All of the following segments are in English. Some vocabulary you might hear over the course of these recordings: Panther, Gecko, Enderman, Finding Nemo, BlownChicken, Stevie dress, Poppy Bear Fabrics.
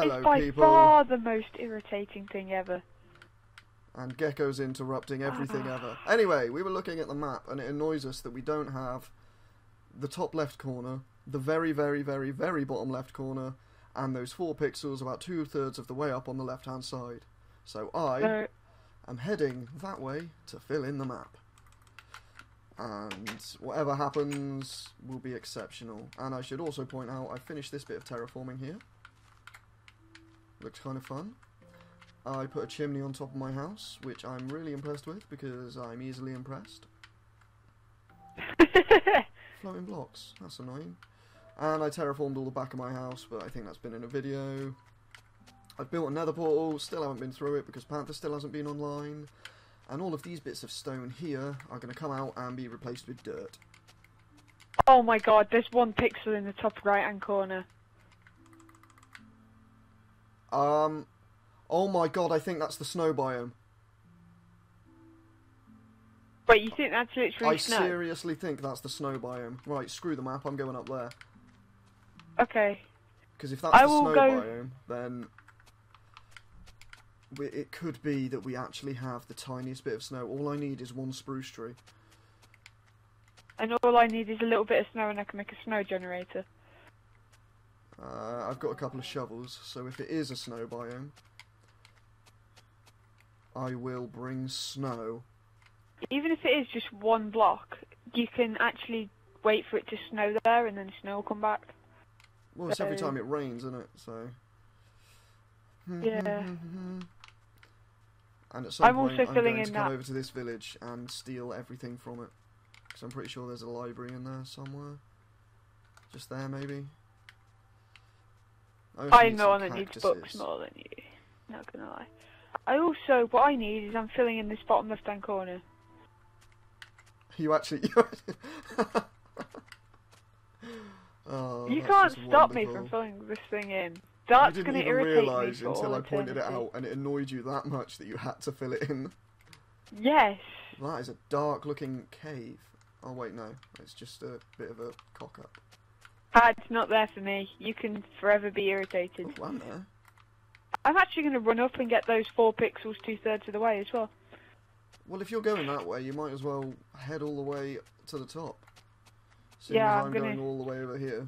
Hello, by far the most irritating thing ever. And Gecko's interrupting everything ever. Anyway, we were looking at the map, and it annoys us that we don't have the top left corner, the very, very, very, very bottom left corner, and those 4 pixels about 2/3 of the way up on the left-hand side. So I'm heading that way to fill in the map. And whatever happens will be exceptional. And I should also point out, I finished this bit of terraforming here. Looks kind of fun. I put a chimney on top of my house, which I'm really impressed with, because I'm easily impressed. Floating blocks, that's annoying. And I terraformed all the back of my house, but I think that's been in a video. I've built another portal, still haven't been through it, because Panther still hasn't been online. And all of these bits of stone here are going to come out and be replaced with dirt. Oh my god, there's 1 pixel in the top right-hand corner. Oh my god, I think that's the snow biome. Wait, you think that's literally snow? I seriously think that's the snow biome. Right, screw the map, I'm going up there. Okay. Because if that's the snow biome, then it could be that we actually have the tiniest bit of snow. All I need is 1 spruce tree. And all I need is a little bit of snow and I can make a snow generator. I've got a couple of shovels, so if it is a snow biome, I will bring snow. Even if it is just 1 block, you can actually wait for it to snow there and then snow will come back. Well, it's every time it rains, isn't it? So. Yeah. And at some point, I'm going to come over to this village and steal everything from it. Because I'm pretty sure there's a library in there somewhere. Just there, maybe. I'm the one that needs books more than you. Not gonna lie. I also, what I need is I'm filling in this bottom left-hand corner. You actually... oh, you can't stop me from filling this thing in. That's going to irritate me. I didn't even realise until I pointed it out, and it annoyed you that much that you had to fill it in. Yes. That is a dark-looking cave. Oh, wait, no. It's just a bit of a cock-up. It's not there for me. You can forever be irritated. Oh, I'm there. I'm actually going to run up and get those 4 pixels 2/3 of the way as well. Well, if you're going that way, you might as well head all the way to the top. Seeing yeah, I'm going all the way over here.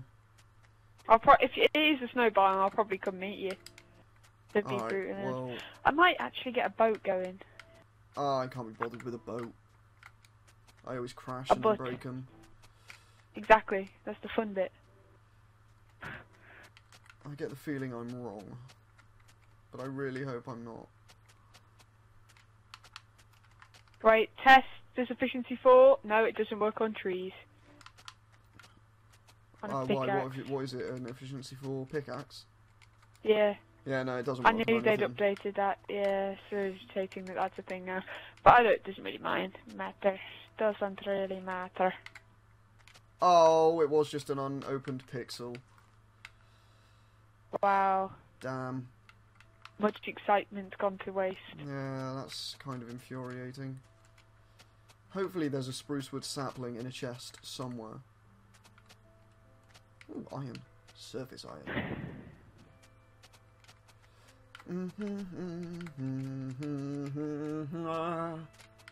If it is a snow biome, I'll probably come meet you. That'd be brutal. Well, I might actually get a boat going. I can't be bothered with a boat. I always crash and break them. Exactly. That's the fun bit. I get the feeling I'm wrong. But I really hope I'm not. Right, test this efficiency 4. No, it doesn't work on trees. On why? What is it? An efficiency 4 pickaxe? Yeah. Yeah, no, it doesn't work on anything. I knew they'd updated that. Yeah, so irritating that that's a thing now. But I don't. It doesn't really matter. Doesn't really matter. Oh, it was just an unopened pixel. Wow. Damn. Much excitement gone to waste. Yeah, that's kind of infuriating. Hopefully there's a spruce wood sapling in a chest somewhere. Ooh, iron. Surface iron.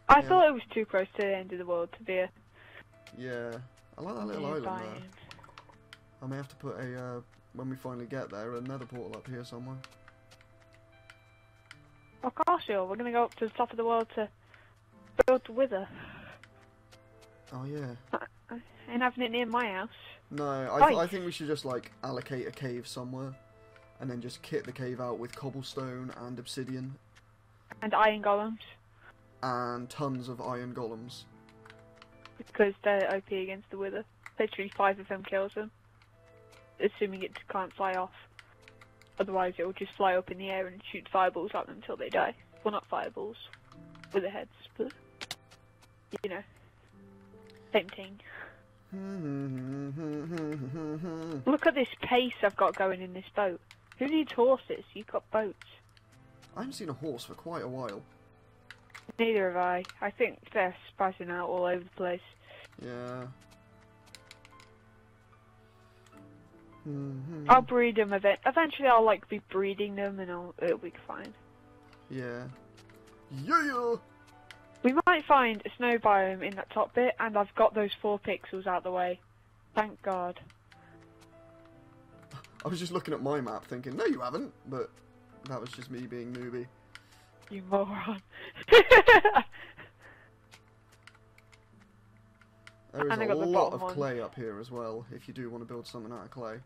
I thought it was too close to the end of the world to be a... Yeah. I like that little island there. I may have to put a, when we finally get there, another portal up here somewhere. Oh, Carshall, we're going to go up to the top of the world to build Wither. Oh, yeah. And having it near my house. No, I think we should just, like, allocate a cave somewhere. And then just kit the cave out with cobblestone and obsidian. And iron golems. And tons of iron golems. Because they're OP against the Wither. Literally 5 of them kills them. Assuming it can't fly off. Otherwise it will just fly up in the air and shoot fireballs at them until they die. Well, not fireballs. With their heads, but... You know. Same thing. Look at this pace I've got going in this boat. Who needs horses? You've got boats. I haven't seen a horse for quite a while. Neither have I. I think they're spazing out all over the place. Yeah. Mm-hmm. I'll breed them eventually. I'll like be breeding them, and it'll be fine. Yeah. Yeah. We might find a snow biome in that top bit, and I've got those 4 pixels out of the way. Thank God. I was just looking at my map, thinking, no, you haven't. But that was just me being newbie. You moron. There is a lot of clay up here as well, if you do want to build something out of clay.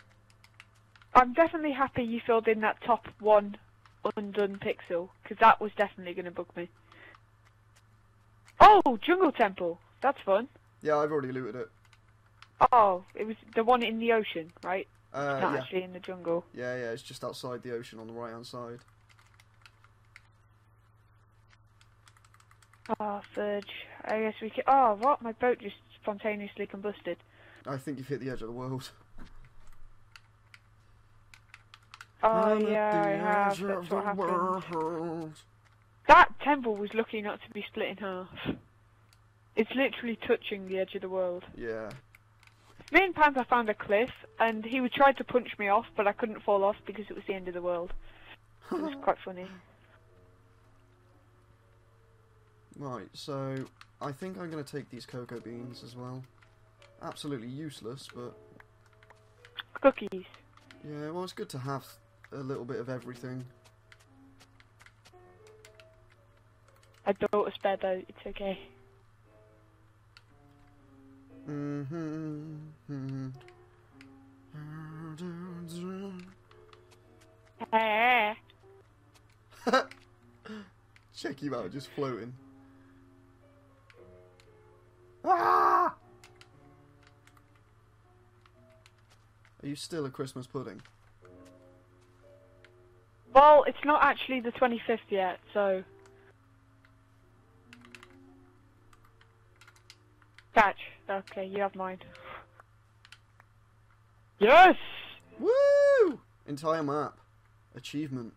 I'm definitely happy you filled in that top one undone pixel, because that was definitely going to bug me. Oh, jungle temple! That's fun. Yeah, I've already looted it. Oh, it was the one in the ocean, right? It's not actually in the jungle. Yeah, yeah, it's just outside the ocean on the right-hand side. Ah, fudge. I guess we could... Oh, what? My boat just spontaneously combusted. I think you've hit the edge of the world. Oh, yeah, I have. That's what happened. That temple was lucky not to be split in half. It's literally touching the edge of the world. Yeah. Me and Panther found a cliff, and he tried to punch me off, but I couldn't fall off because it was the end of the world. It was quite funny. Right, so I think I'm going to take these cocoa beans as well. Absolutely useless, but... Cookies. Yeah, well, it's good to have a little bit of everything. I built a spare boat, it's okay. Check you out, just floating. Ah! Are you still a Christmas pudding? Well, it's not actually the 25th yet, so... Catch. Okay, you have mine. Yes! Woo! Entire map. Achievement.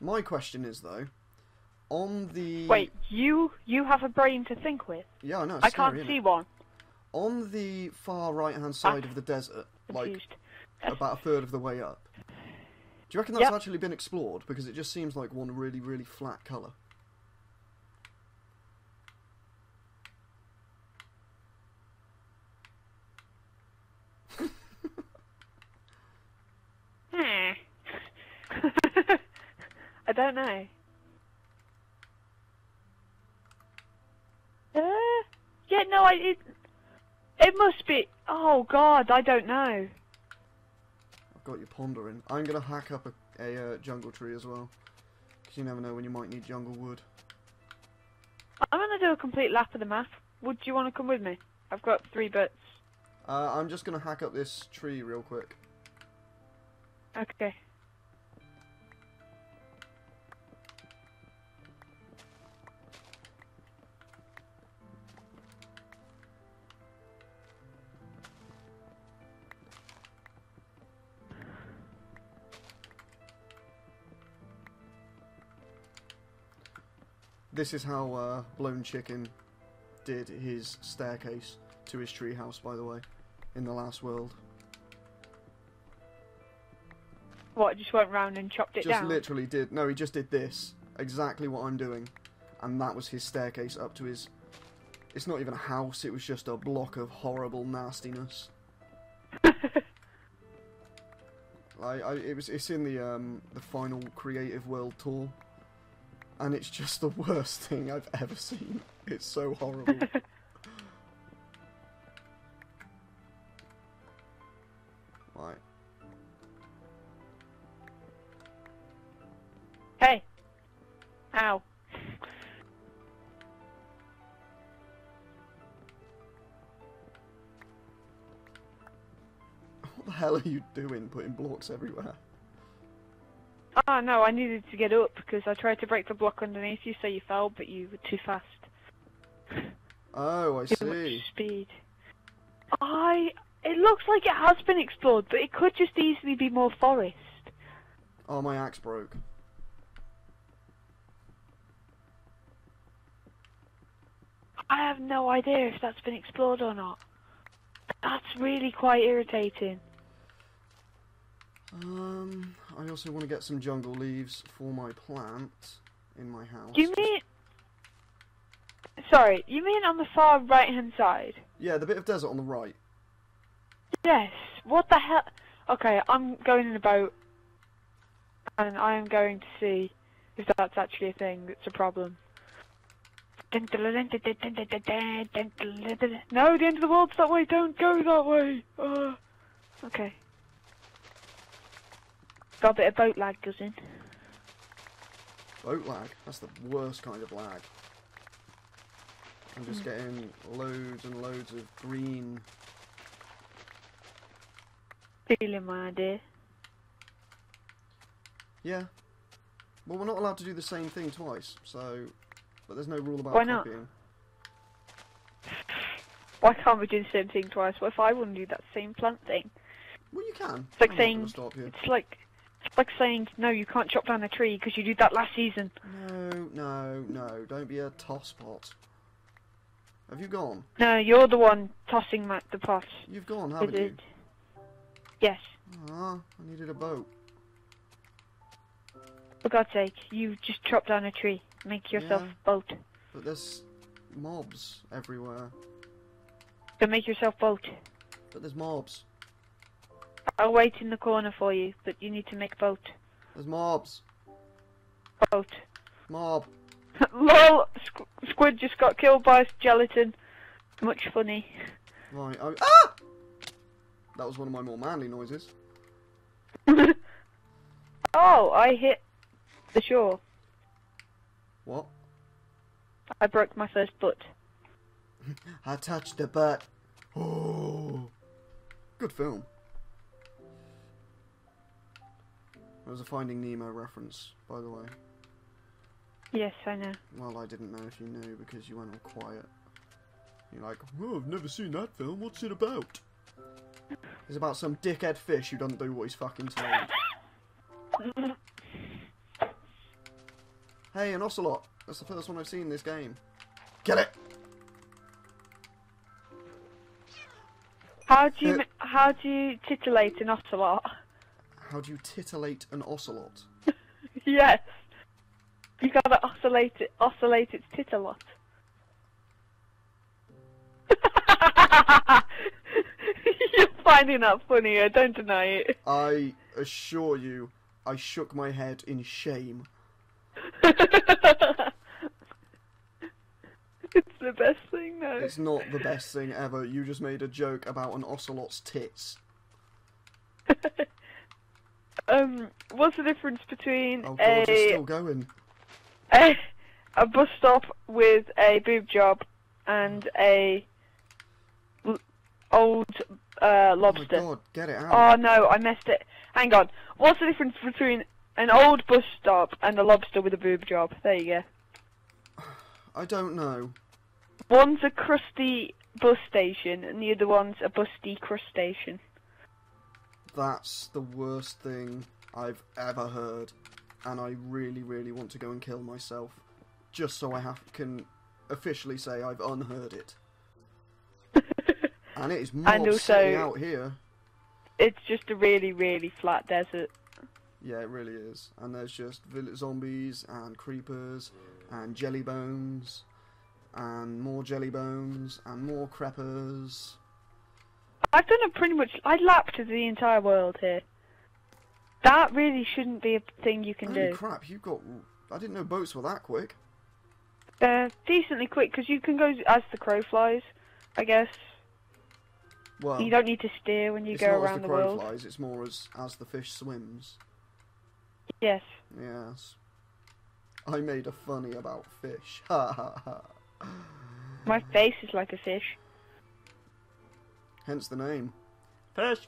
My question is, though, on the... Wait, you have a brain to think with? Yeah, I know. I can't see one. On the far right-hand side of the desert, confused. Like about 1/3 of the way up, do you reckon that's actually been explored? Because it just seems like one really, really flat colour. I don't know. Yeah, no, it must be... Oh, God, I don't know. I've got you pondering. I'm going to hack up a jungle tree as well. Because you never know when you might need jungle wood. I'm going to do a complete lap of the map. Would you want to come with me? I've got 3 bits. I'm just going to hack up this tree real quick. Okay. This is how Blown Chicken did his staircase to his treehouse, by the way, in the last world. What, just went round and chopped it down? Just literally did. No, he just did this. Exactly what I'm doing. And that was his staircase up to his... It's not even a house, it was just a block of horrible nastiness. It's in the final Creative World Tour. And it's just the worst thing I've ever seen. It's so horrible. Right. Hey. Ow. What the hell are you doing, putting blocks everywhere? Oh no, I needed to get up because I tried to break the block underneath you, so you fell, but you were too fast. Oh, I see. Too much speed. It looks like it has been explored, but it could just easily be more forest. Oh, my axe broke. I have no idea if that's been explored or not. That's really quite irritating. also want to get some jungle leaves for my plant in my house. Do you mean... Sorry, you mean on the far right-hand side? Yeah, the bit of desert on the right. Yes, what the hell? Okay, I'm going in a boat, and I am going to see if that's actually a thing that's a problem. No, the end of the world's that way, don't go that way! Okay. Got a bit of boat lag, cousin. Boat lag? That's the worst kind of lag. I'm just getting loads and loads of green. Feeling my idea. Yeah. Well, we're not allowed to do the same thing twice, so... But there's no rule about copying. Why can't we do the same thing twice? What if I wouldn't do that same plant thing? Well, you can. It's like saying... It's like saying, no, you can't chop down a tree because you did that last season. No, no, no. Don't be a tosspot. Have you gone? No, you're the one tossing the pot. You've gone, haven't you? Yes. Ah, I needed a boat. For God's sake, you just chopped down a tree. Make yourself a boat. But there's mobs everywhere. So make yourself a boat. But there's mobs. I'll wait in the corner for you, but you need to make a boat. There's mobs. Boat. Mob. LOL! Squid just got killed by gelatin. Much funny. Right, ah! That was one of my more manly noises. Oh, I hit the shore. What? I broke my first butt. I touched the butt. Oh! Good film. That was a Finding Nemo reference, by the way. Yes, I know. Well, I didn't know if you knew because you went all quiet. You're like, oh, I've never seen that film, what's it about? It's about some dickhead fish who doesn't do what he's fucking told. Hey, an ocelot. That's the first one I've seen in this game. Get it! How do you titillate an ocelot? How do you titillate an ocelot? Yes. You gotta oscillate its tit a lot. You're finding that funny, I don't deny it. I assure you, I shook my head in shame. It's the best thing, though. It's not the best thing ever. You just made a joke about an ocelot's tits. What's the difference between oh, God, it's still going. A bus stop with a boob job and a old lobster. Oh my God, get it out. Oh no, I messed it. Hang on. What's the difference between an old bus stop and a lobster with a boob job? There you go. I don't know. One's a crusty bus station and the other one's a busty crustacean. That's the worst thing I've ever heard. And I really, really want to go and kill myself, just so I can officially say I've unheard it. And it is mob sitting out here. It's just a really, really flat desert. Yeah, it really is. And there's just zombies and creepers and jelly bones and more jelly bones and more creepers. I've done a pretty much. I lapped the entire world here. That really shouldn't be a thing you can do. Holy crap, you got... I didn't know boats were that quick. They're decently quick, because you can go as the crow flies, I guess. Well, you don't need to steer when you go around the world. It's not as the crow flies, it's more as the fish swims. Yes. Yes. I made a funny about fish. Ha ha ha. My face is like a fish. Hence the name. Fish,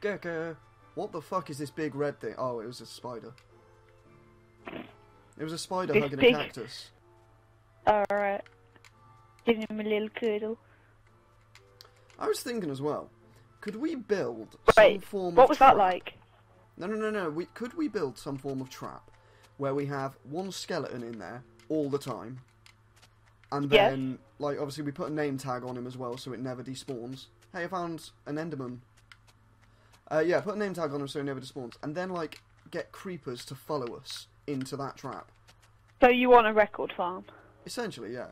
Gecko. What the fuck is this big red thing? Oh, it was a spider. It was a spider hugging a cactus. Alright. Giving him a little cuddle. I was thinking as well, could we build some form of trap? What was that like? No, no, no, no. Could we build some form of trap where we have one skeleton in there all the time? And then, like, obviously we put a name tag on him as well so it never despawns. Hey, I found an Enderman. Yeah, put a name tag on him so he never despawns. And then, like, get creepers to follow us into that trap. So you want a record farm? Essentially, yeah.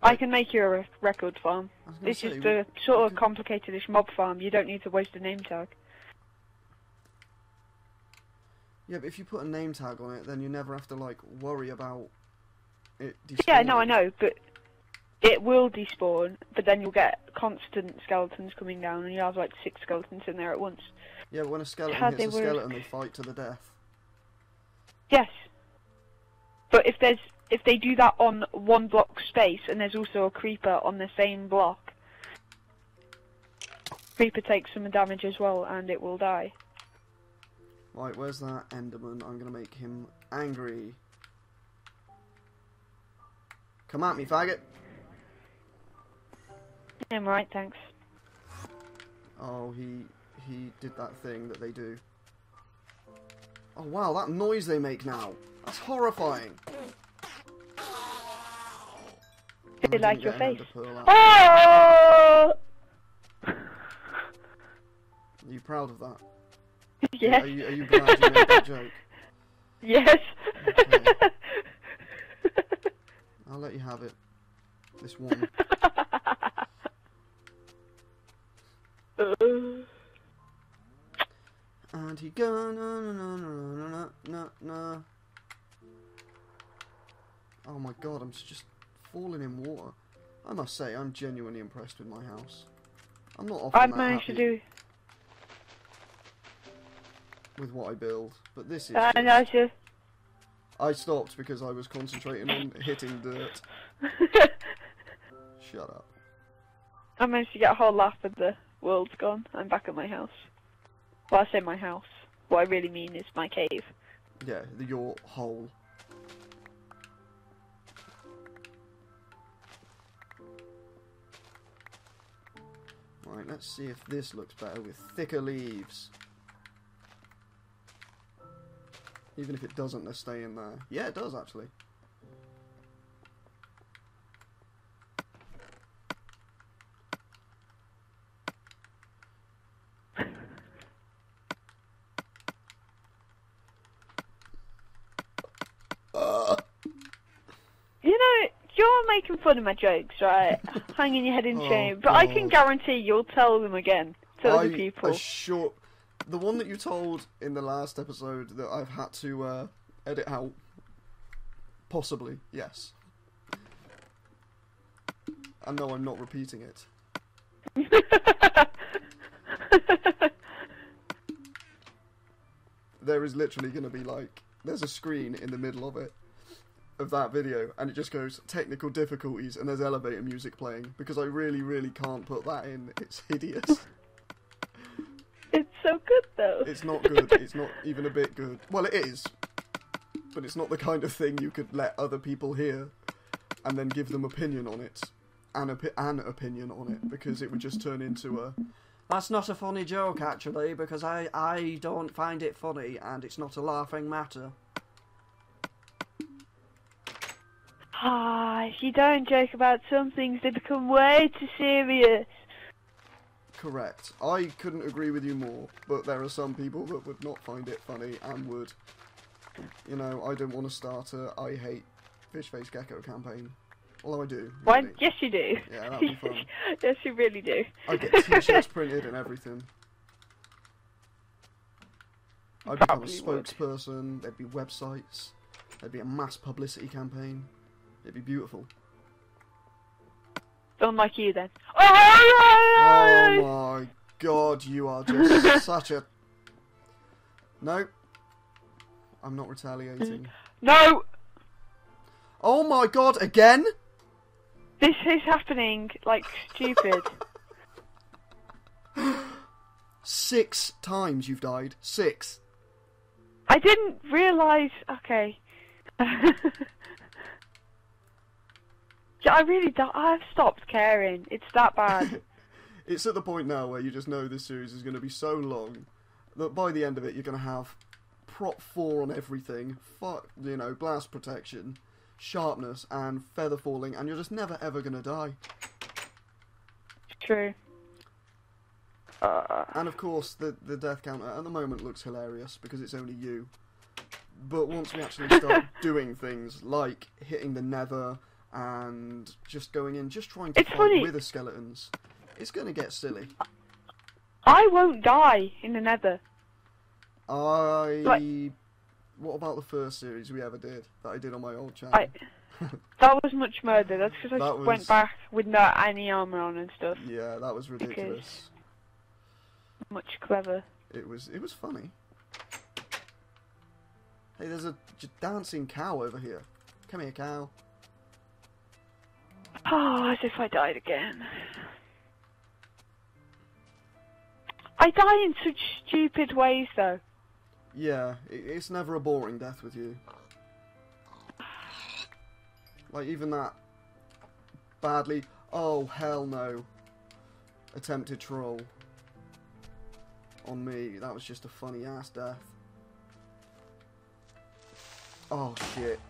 Like, I can make you a record farm. It's just a sort of complicated-ish mob farm. You don't need to waste a name tag. Yeah, but if you put a name tag on it, then you never have to, like, worry about it despawning. Yeah, no, I know, but it will despawn, but then you'll get constant skeletons coming down, and you'll have, like, 6 skeletons in there at once. Yeah, but when a skeleton hits a skeleton, they fight to the death. Yes. But if they do that on one block space, and there's also a creeper on the same block, creeper takes some damage as well, and it will die. Right, where's that Enderman? I'm gonna make him angry. Come at me, faggot. I'm right, thanks. Oh, he did that thing that they do. Oh wow, that noise they make now. That's horrifying. They like your face. Oh! Are you proud of that? Yes. Are you glad you made that joke? Yes. Okay. I'll let you have it. This one. And he go no. Oh my god, I'm just falling in water. I must say, I'm genuinely impressed with my house. I'm not often that happy. I've managed to do with what I build, but this is. I stopped because I was concentrating on hitting dirt. Shut up. I managed to get a whole laugh at the world's gone. I'm back at my house. Well, I say my house. What I really mean is my cave. Yeah, your hole. Right, let's see if this looks better with thicker leaves. Even if it doesn't, they're staying there. Yeah, it does, actually. Making fun of my jokes, right? Hanging your head in shame, but God. I can guarantee you'll tell them again to other people. Sure, the one that you told in the last episode that I've had to edit out. Possibly, yes. And no, I'm not repeating it. There is literally going to be like, there's a screen in the middle of it. Of that video, and it just goes technical difficulties, and there's elevator music playing because I really can't put that in. It's hideous. It's so good though. It's not good. It's not even a bit good. Well, it is, but it's not the kind of thing you could let other people hear and then give them opinion on it, an opinion on it, because it would just turn into a. That's not a funny joke actually, because I don't find it funny, and it's not a laughing matter. Ah, if you don't joke about some things, they become way too serious. Correct. I couldn't agree with you more, but there are some people that would not find it funny and would. You know, I don't want to start a I hate Fish Face Gecko campaign. Although I do. Really. Why? Yes, you do. Yeah, that'd be fun. Yes, you really do. I get t-shirts printed and everything. I'd become a spokesperson, there'd be websites, there'd be a mass publicity campaign. It'd be beautiful. Don't like you then. Oh my god, you are just such a. No. I'm not retaliating. No! Oh my god, again? This is happening like stupid. 6 times you've died. 6. I didn't realise. Okay. I really don't. I've stopped caring. It's that bad. It's at the point now where you just know this series is going to be so long that by the end of it you're going to have prop 4 on everything, you know, blast protection, sharpness, and feather falling, and you're just never ever going to die. True. And of course, the death counter at the moment looks hilarious because it's only you. But once we actually start doing things like hitting the nether and just going in, just trying to fight with the skeletons, it's going to get silly. I won't die in the nether. What about the first series we ever did, that I did on my old channel? That was much murder, that's because I just went back with not any armour on and stuff. Yeah, that was ridiculous. Much clever. It was funny. Hey, there's a dancing cow over here. Come here, cow. Oh, as if I died again. I die in such stupid ways, though. Yeah, it's never a boring death with you. Like, even that badly... Oh, hell no. Attempted troll. On me, that was just a funny-ass death. Oh, shit.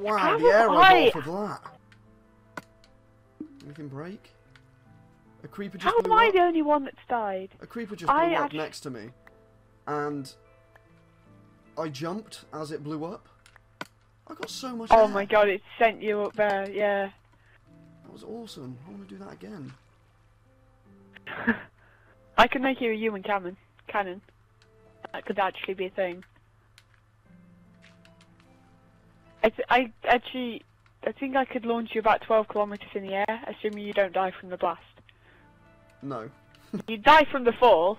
Wow, how the arrow off of that. Anything break? A creeper just blew up. How am I the only one that's died? A creeper just blew up next to me. And I jumped as it blew up. I got so much air. Oh my god, it sent you up there, yeah. That was awesome. I want to do that again. I could make you a human cannon. That could actually be a thing. I think I could launch you about 12 kilometers in the air, assuming you don't die from the blast. No. You die from the fall,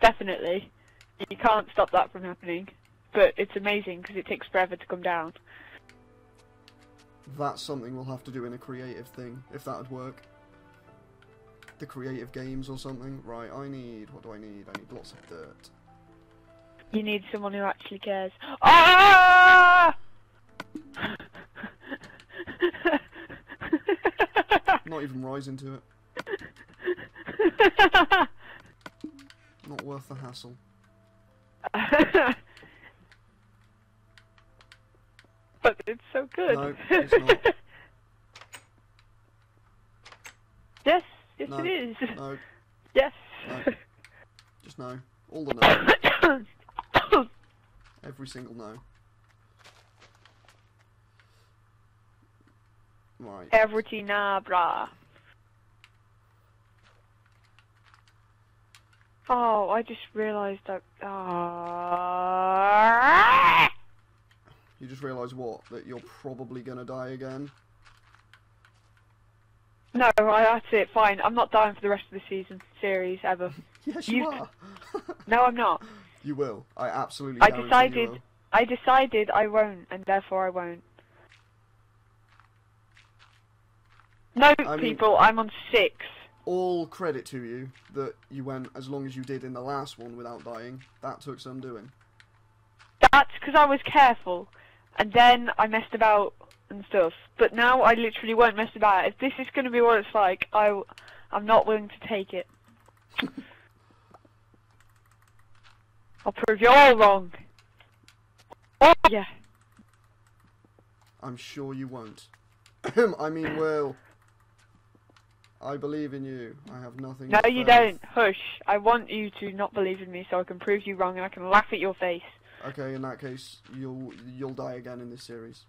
definitely. You can't stop that from happening. But it's amazing because it takes forever to come down. That's something we'll have to do in a creative thing, if that would work. The creative games or something. Right, what do I need? I need lots of dirt. You need someone who actually cares. Ah! Not even rising to it. Not worth the hassle. But it's so good. No, it's not. Yes, yes no, it is. No. Yes. No. Just no. All the no. Every single no. Right. Evertinabra. Oh, I just realised that. You just realised what? That you're probably gonna die again? No, that's it, fine. I'm not dying for the rest of the series, ever. Yes, you are! No, I'm not. You will. I absolutely guarantee you will. I decided I won't, and therefore I won't. No, people, I'm on 6. All credit to you that you went as long as you did in the last one without dying. That took some doing. That's because I was careful. And then I messed about and stuff. But now I literally won't mess about. If this is going to be what it's like, I'm not willing to take it. I'll prove you're all wrong. Oh, yeah. I'm sure you won't. I mean, will. I believe in you. I have nothing. No, you don't. Hush. I want you to not believe in me so I can prove you wrong and I can laugh at your face. Okay, in that case, you'll die again in this series.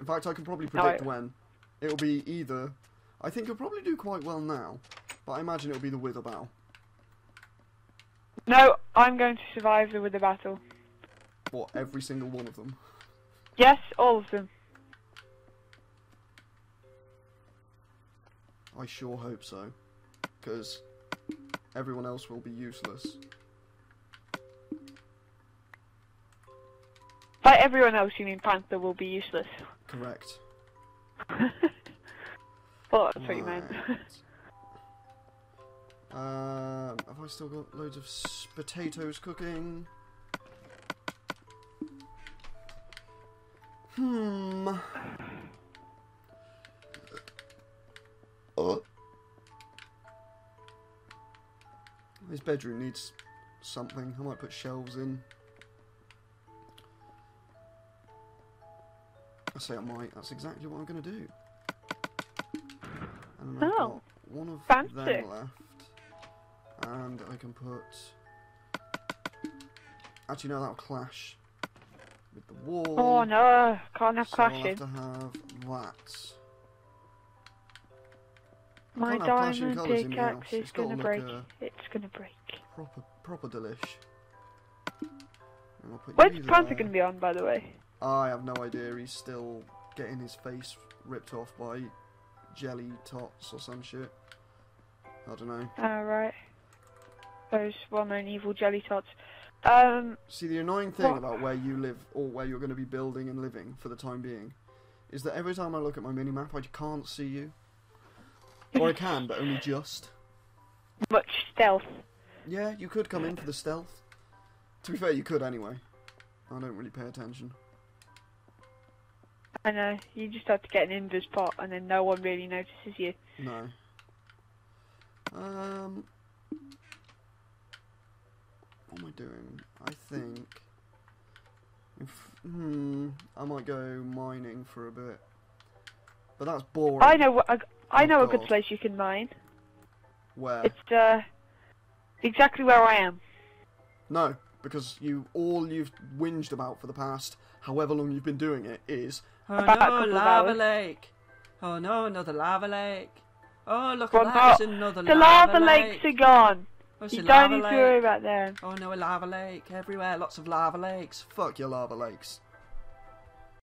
In fact, I can probably predict when. It'll be either... I think you'll probably do quite well now, but I imagine it'll be the wither battle. No, I'm going to survive the wither battle. What, every single one of them? Yes, all of them. I sure hope so, because everyone else will be useless. By everyone else, you mean Panther will be useless. Correct. Well, that's what you meant. Have I still got loads of potatoes cooking? This bedroom needs something. I might put shelves in. I say I might. That's exactly what I'm going to do. And then I've got one of them left. and I can put... Actually, no, that'll clash with the wall. Oh no, can't have clashing. So I'll have to have that. My diamond pickaxe is gonna break. It's gonna break. Proper delish. When's Panther gonna be on, by the way? I have no idea. He's still getting his face ripped off by jelly tots or some shit. I don't know. Right. Those well-known evil jelly tots. See, the annoying thing about where you live or where you're going to be building and living for the time being is that every time I look at my mini-map, I can't see you. Or I can, but only just. Much stealth. Yeah, you could come in for the stealth. To be fair, you could anyway. I don't really pay attention. I know. You just have to get an invis pot, and then no one really notices you. No. What am I doing? I think... I might go mining for a bit. But that's boring. I know a good place you can mine. Where? It's, exactly where I am. No, because you've whinged about for the past however long you've been doing it is... Oh no, lava lake! Oh no, another lava lake! Oh look at that, there's another lava lake! The lava lakes are gone! You don't need to worry about them. Oh no, a lava lake everywhere, lots of lava lakes. Fuck your lava lakes.